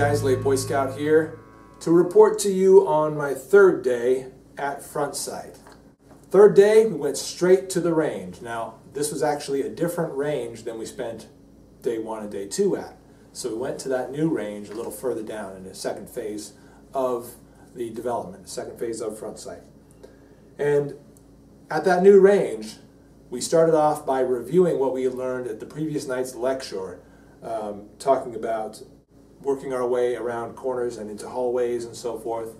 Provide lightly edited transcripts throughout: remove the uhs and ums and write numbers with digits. guys, Late Boy Scout here to report to you on my third day at Front Sight. Third day, we went straight to the range. Now, this was actually a different range than we spent day one and day two at. So we went to that new range a little further down in the second phase of the development, the second phase of Front Sight. And at that new range, we started off by reviewing what we had learned at the previous night's lecture, talking about working our way around corners and into hallways and so forth.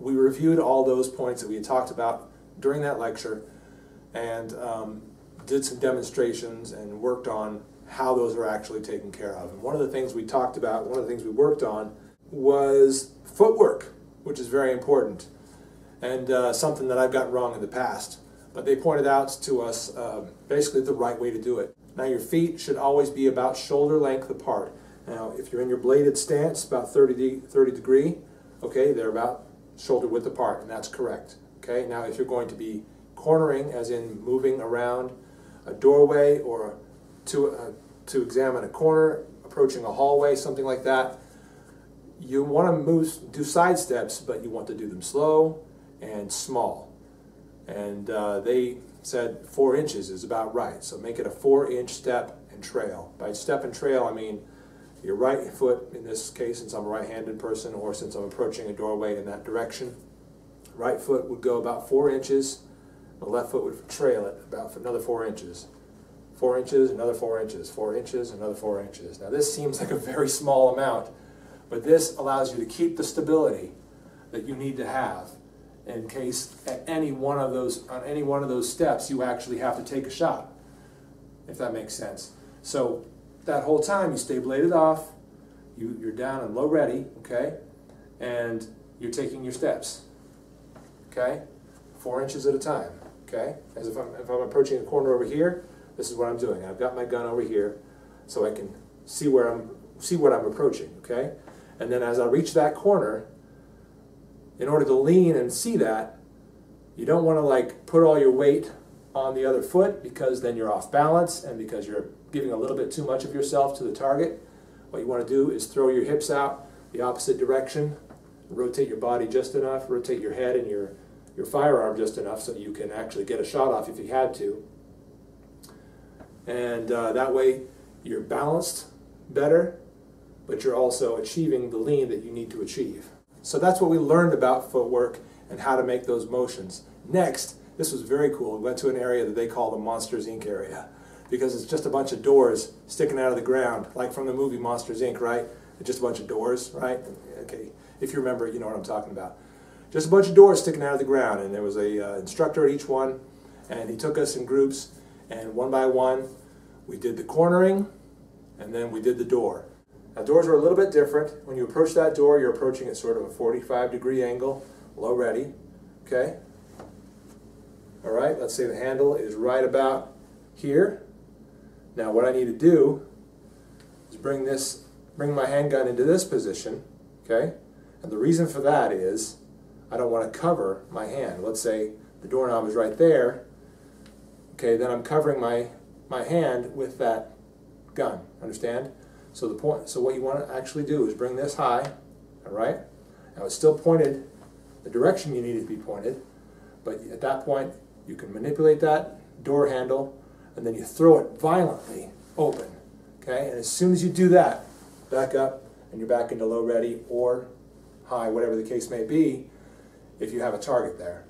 We reviewed all those points that we had talked about during that lecture and did some demonstrations and worked on how those are actually taken care of. And one of the things we talked about, one of the things we worked on was footwork, which is very important and something that I've gotten wrong in the past. But they pointed out to us basically the right way to do it. Now, your feet should always be about shoulder length apart. Now, if you're in your bladed stance, about 30 degree, okay, they're about shoulder width apart, and that's correct. Okay, now if you're going to be cornering, as in moving around a doorway or to examine a corner, approaching a hallway, something like that, you want to do side steps, but you want to do them slow and small. And they said 4 inches is about right, so make it a 4-inch step and trail. By step and trail, I mean your right foot, in this case, since I'm a right-handed person, or since I'm approaching a doorway in that direction, right foot would go about 4 inches, the left foot would trail it about another 4 inches. 4 inches, another 4 inches, 4 inches, another 4 inches. Now this seems like a very small amount, but this allows you to keep the stability that you need to have in case at on any one of those steps you actually have to take a shot, if that makes sense. So that whole time you stay bladed off, you're down and low ready, okay, and you're taking your steps, okay, 4 inches at a time, okay. As if I'm approaching a corner over here, this is what I'm doing. I've got my gun over here so I can see where what I'm approaching, okay? And then as I reach that corner, in order to lean and see that, you don't want to like put all your weight on the other foot, because then you're off balance and because you're giving a little bit too much of yourself to the target. What you want to do is throw your hips out the opposite direction, rotate your body just enough, rotate your head and your firearm just enough so you can actually get a shot off if you had to. And that way you're balanced better, but you're also achieving the lean that you need to achieve. So that's what we learned about footwork and how to make those motions. Next, this was very cool, we went to an area that they call the Monsters, Inc. area, because it's just a bunch of doors sticking out of the ground, like from the movie Monsters, Inc., right? It's just a bunch of doors, right? Okay, if you remember, you know what I'm talking about. Just a bunch of doors sticking out of the ground, and there was a instructor at each one, and he took us in groups, and one by one we did the cornering and then we did the door. Now, doors were a little bit different. When you approach that door, you're approaching at sort of a 45-degree angle, low ready, okay? All right, let's say the handle is right about here. Now what I need to do is bring my handgun into this position, okay? And the reason for that is I don't want to cover my hand. Let's say the doorknob is right there. Okay, then I'm covering my hand with that gun, understand? So what you want to actually do is bring this high, all right? Now it's still pointed the direction you need it to be pointed, but at that point you can manipulate that door handle and then you throw it violently open, okay? And as soon as you do that, back up and you're back into low ready or high, whatever the case may be, if you have a target there.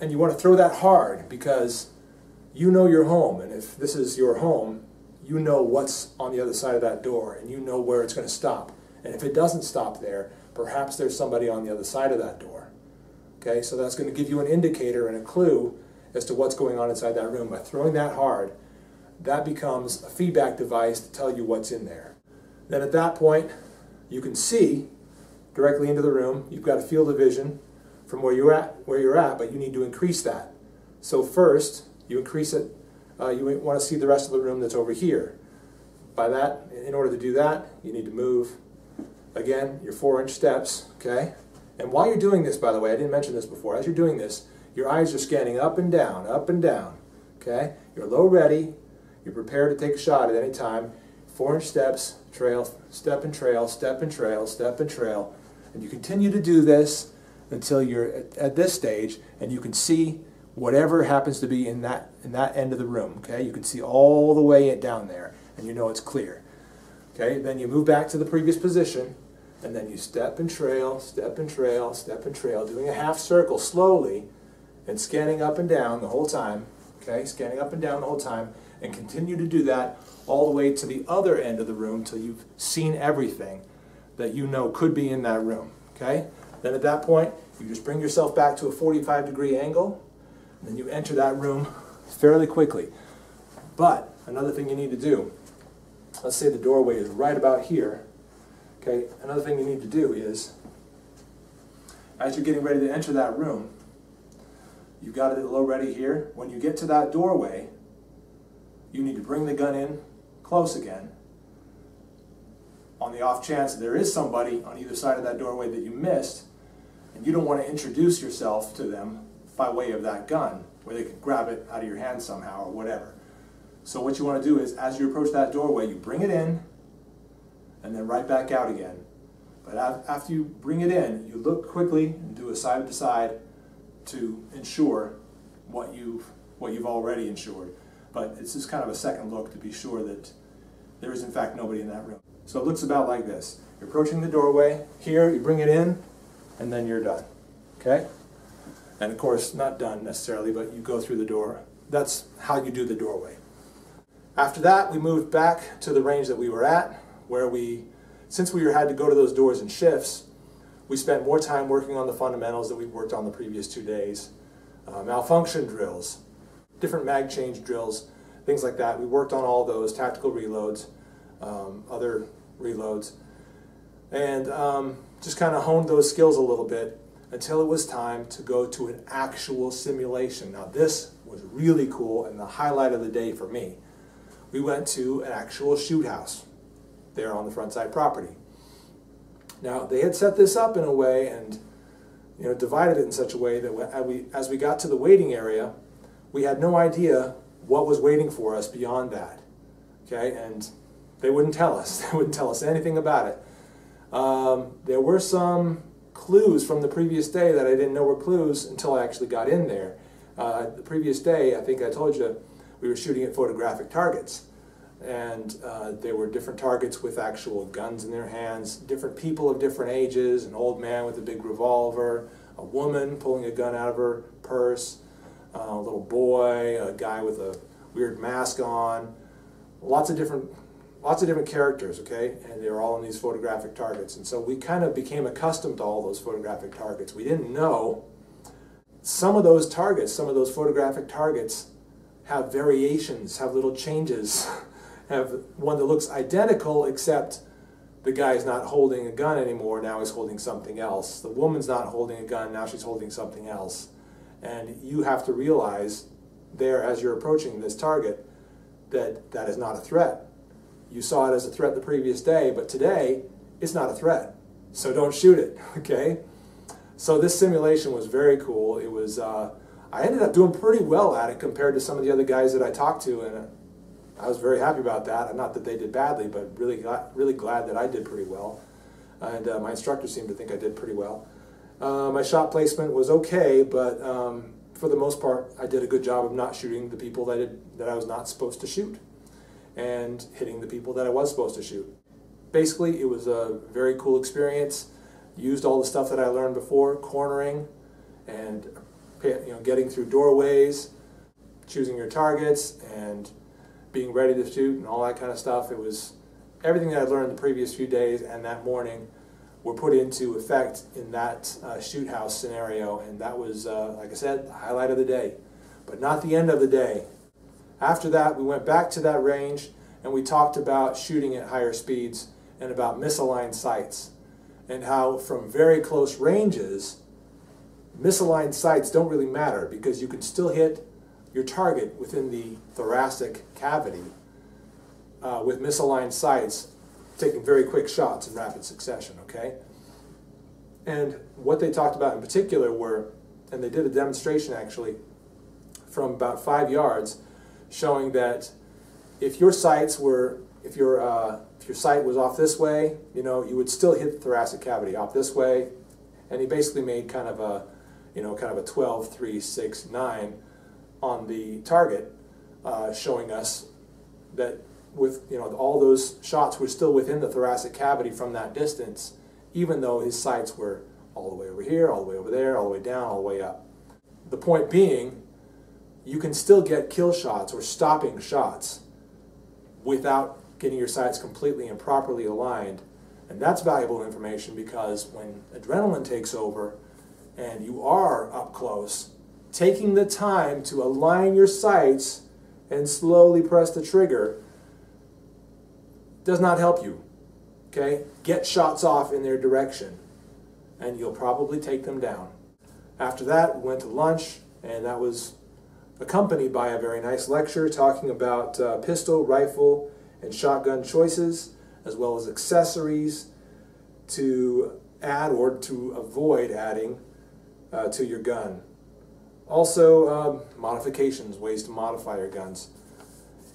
And you want to throw that hard because you know your home, and if this is your home, you know what's on the other side of that door, and you know where it's going to stop. And if it doesn't stop there, perhaps there's somebody on the other side of that door. Okay, so that's going to give you an indicator and a clue as to what's going on inside that room. By throwing that hard, that becomes a feedback device to tell you what's in there. Then at that point, you can see directly into the room. You've got a field of vision from where you're at, but you need to increase that. So first, you increase it, you want to see the rest of the room that's over here. By that, in order to do that, you need to move, again, your 4-inch steps, okay? And while you're doing this, by the way, I didn't mention this before, as you're doing this, your eyes are scanning up and down, okay? You're low ready, you're prepared to take a shot at any time. 4-inch steps, trail, step and trail, step and trail, step and trail. And you continue to do this until you're at this stage and you can see whatever happens to be in that end of the room. Okay, you can see all the way down there and you know it's clear. Okay, then you move back to the previous position and then you step and trail, step and trail, step and trail, doing a half circle slowly and scanning up and down the whole time. Okay, scanning up and down the whole time, and continue to do that all the way to the other end of the room till you've seen everything that you know could be in that room. Okay? Then at that point, you just bring yourself back to a 45-degree angle, and then you enter that room fairly quickly. But another thing you need to do, let's say the doorway is right about here. Okay? Another thing you need to do is, as you're getting ready to enter that room, you've got it at low ready here. When you get to that doorway, you need to bring the gun in close again. On the off chance that there is somebody on either side of that doorway that you missed, and you don't want to introduce yourself to them by way of that gun, where they can grab it out of your hand somehow or whatever. So what you want to do is, as you approach that doorway, you bring it in and then right back out again. But after you bring it in, you look quickly and do a side to side to ensure what you've already ensured. But it's just kind of a second look to be sure that there is in fact nobody in that room. So it looks about like this. You're approaching the doorway here, you bring it in, and then you're done. Okay? And of course, not done necessarily, but you go through the door. That's how you do the doorway. After that, we moved back to the range that we were at, where since we had to go to those doors in shifts, we spent more time working on the fundamentals that we'd worked on the previous 2 days. Malfunction drills, different mag change drills, things like that. We worked on all those, tactical reloads, other reloads, and just kind of honed those skills a little bit until it was time to go to an actual simulation. Now this was really cool and the highlight of the day for me. We went to an actual shoot house there on the Front Sight property. Now they had set this up in a way and divided it in such a way that as we got to the waiting area, we had no idea what was waiting for us beyond that. Okay, and they wouldn't tell us. They wouldn't tell us anything about it. There were some clues from the previous day that I didn't know were clues until I actually got in there. The previous day, I think I told you, we were shooting at photographic targets. And there were different targets with actual guns in their hands, different people of different ages, an old man with a big revolver, a woman pulling a gun out of her purse, a little boy, a guy with a weird mask on, lots of different characters, okay? And they were all in these photographic targets. And so we kind of became accustomed to all those photographic targets. We didn't know some of those targets, some of those photographic targets have variations, have little changes. Have one that looks identical, except the guy's not holding a gun anymore, now he's holding something else. The woman's not holding a gun, now she's holding something else. And you have to realize there, as you're approaching this target, that that is not a threat. You saw it as a threat the previous day, but today, it's not a threat. So don't shoot it, okay? So this simulation was very cool. It was, I ended up doing pretty well at it compared to some of the other guys that I talked to, and I was very happy about that. Not that they did badly, but really glad that I did pretty well. And my instructor seemed to think I did pretty well. My shot placement was okay, but for the most part, I did a good job of not shooting the people that I was not supposed to shoot and hitting the people that I was supposed to shoot. Basically, it was a very cool experience. Used all the stuff that I learned before, cornering and getting through doorways, choosing your targets, and being ready to shoot and all that kind of stuff. It was everything that I learned the previous few days and that morning were put into effect in that shoot house scenario, and that was, like I said, the highlight of the day, but not the end of the day. After that, we went back to that range and we talked about shooting at higher speeds and about misaligned sights and how from very close ranges, misaligned sights don't really matter because you can still hit your target within the thoracic cavity with misaligned sights, taking very quick shots in rapid succession, okay? And what they talked about in particular were, and they did a demonstration actually, from about 5 yards, showing that if your sights were if your sight was off this way, you know, you would still hit the thoracic cavity off this way. And he basically made kind of a, you know, kind of a 12, 3, 6, 9 on the target, showing us that with, you know, all those shots were still within the thoracic cavity from that distance, even though his sights were all the way over here, all the way over there, all the way down, all the way up. The point being, you can still get kill shots or stopping shots without getting your sights completely and properly aligned. And that's valuable information, because when adrenaline takes over and you are up close, taking the time to align your sights and slowly press the trigger does not help you. Okay? Get shots off in their direction and you'll probably take them down. After that, we went to lunch, and that was accompanied by a very nice lecture talking about pistol, rifle, and shotgun choices, as well as accessories to add or to avoid adding to your gun. Also, modifications, ways to modify your guns.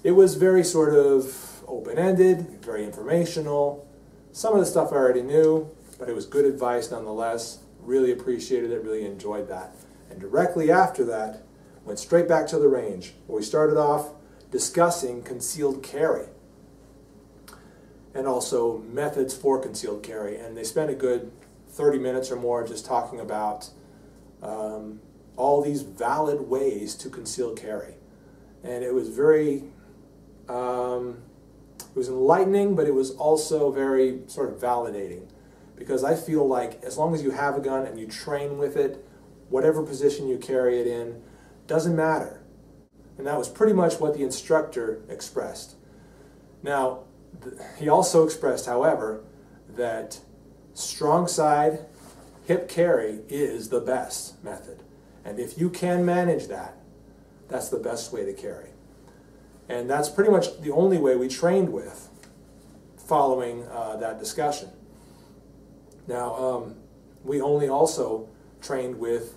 It was very sort of open-ended, very informational. Some of the stuff I already knew, but it was good advice nonetheless. Really appreciated it, really enjoyed that. And directly after that, went straight back to the range, where we started off discussing concealed carry and also methods for concealed carry. And they spent a good 30 minutes or more just talking about all these valid ways to conceal carry. And it was very, it was enlightening, but it was also very sort of validating, because I feel like as long as you have a gun and you train with it, whatever position you carry it in, doesn't matter. And that was pretty much what the instructor expressed. Now, he also expressed, however, that strong side hip carry is the best method. And if you can manage that, that's the best way to carry. And that's pretty much the only way we trained with following that discussion. Now, we only also trained with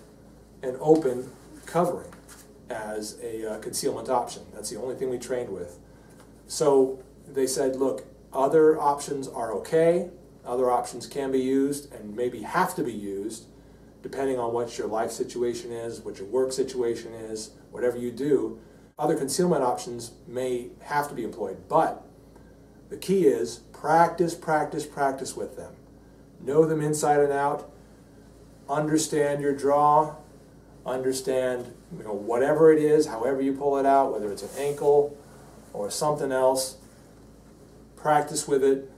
an open covering as a concealment option. That's the only thing we trained with. So they said, look, other options are okay, other options can be used and maybe have to be used depending on what your life situation is, what your work situation is, whatever you do. Other concealment options may have to be employed, but the key is practice, practice, practice with them. Know them inside and out, understand your draw, understand, you know, whatever it is, however you pull it out, whether it's an ankle or something else. Practice with it,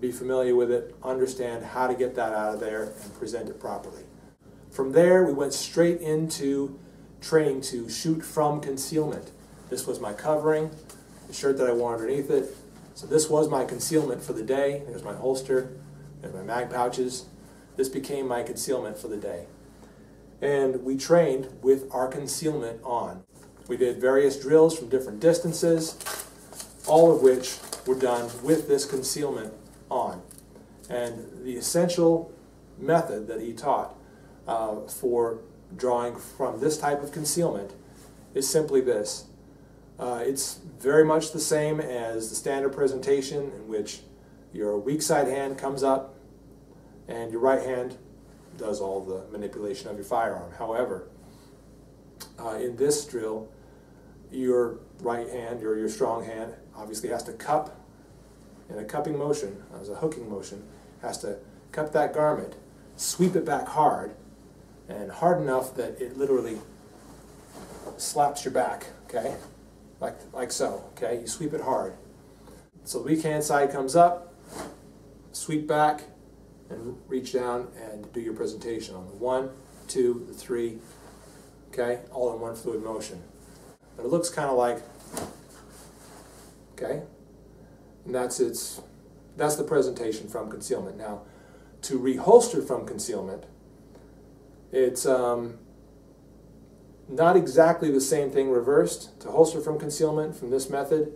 be familiar with it, understand how to get that out of there and present it properly. From there, we went straight into training to shoot from concealment. This was my covering, the shirt that I wore underneath it. So this was my concealment for the day. There's my holster, there's my mag pouches. This became my concealment for the day. And we trained with our concealment on. We did various drills from different distances, all of which were done with this concealment on. And the essential method that he taught for drawing from this type of concealment is simply this. It's very much the same as the standard presentation, in which your weak side hand comes up and your right hand does all the manipulation of your firearm. However, in this drill, your right hand or your strong hand obviously has to cup in a cupping motion, as a hooking motion, has to cup that garment, sweep it back hard, and hard enough that it literally slaps your back, okay? Like so, okay? You sweep it hard. So the weak hand side comes up, sweep back, and reach down and do your presentation on the 1, 2, 3, okay? All in one fluid motion. But it looks kind of like, okay? And that's the presentation from concealment. Now, to reholster from concealment, it's not exactly the same thing reversed. To holster from concealment from this method,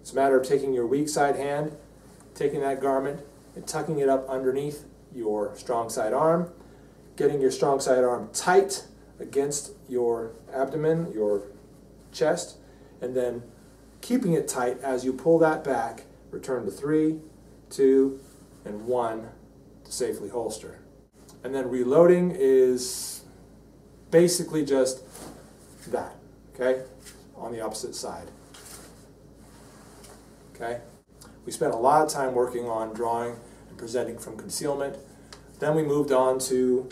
it's a matter of taking your weak side hand, taking that garment, and tucking it up underneath your strong side arm, getting your strong side arm tight against your abdomen, your chest, and then keeping it tight as you pull that back, return to 3, 2, and 1 to safely holster. And then reloading is basically just that, okay, on the opposite side. Okay? We spent a lot of time working on drawing and presenting from concealment. Then we moved on to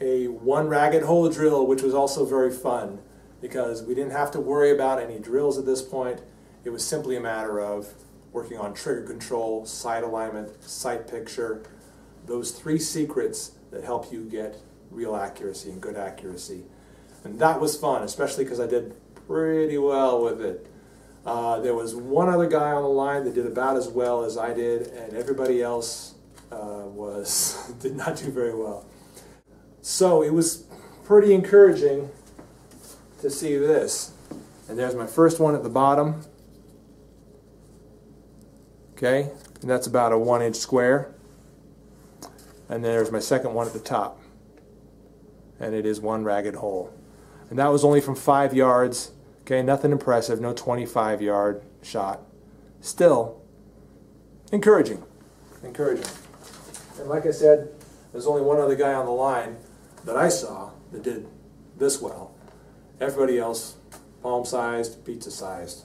a one ragged hole drill, which was also very fun because we didn't have to worry about any drills at this point. It was simply a matter of working on trigger control, sight alignment, sight picture, those three secrets that help you get real accuracy and good accuracy. And that was fun, especially because I did pretty well with it. There was one other guy on the line that did about as well as I did, and everybody else did not do very well. So it was pretty encouraging to see this. And there's my first one at the bottom. Okay, and that's about a 1-inch square. And there's my second one at the top. And it is one ragged hole. And that was only from 5 yards. Okay, nothing impressive, no 25-yard shot. Still, encouraging. Encouraging. And like I said, there's only one other guy on the line that I saw that did this well. Everybody else, palm-sized, pizza-sized.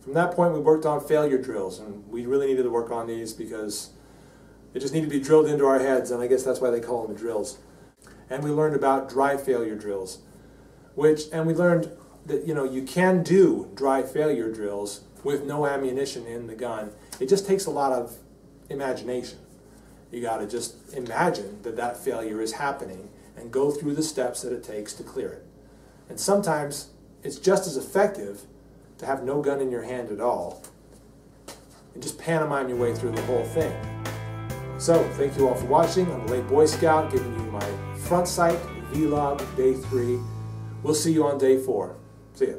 From that point, we worked on failure drills, and we really needed to work on these because they just need to be drilled into our heads, and I guess that's why they call them drills. And we learned about dry failure drills, and we learned that, you know, you can do dry failure drills with no ammunition in the gun. It just takes a lot of imagination. You got to just imagine that that failure is happening and go through the steps that it takes to clear it. And sometimes it's just as effective to have no gun in your hand at all and just pantomime your way through the whole thing. So thank you all for watching. I'm the Late Boy Scout giving you my Front Sight vlog, day 3. We'll see you on day 4. See ya.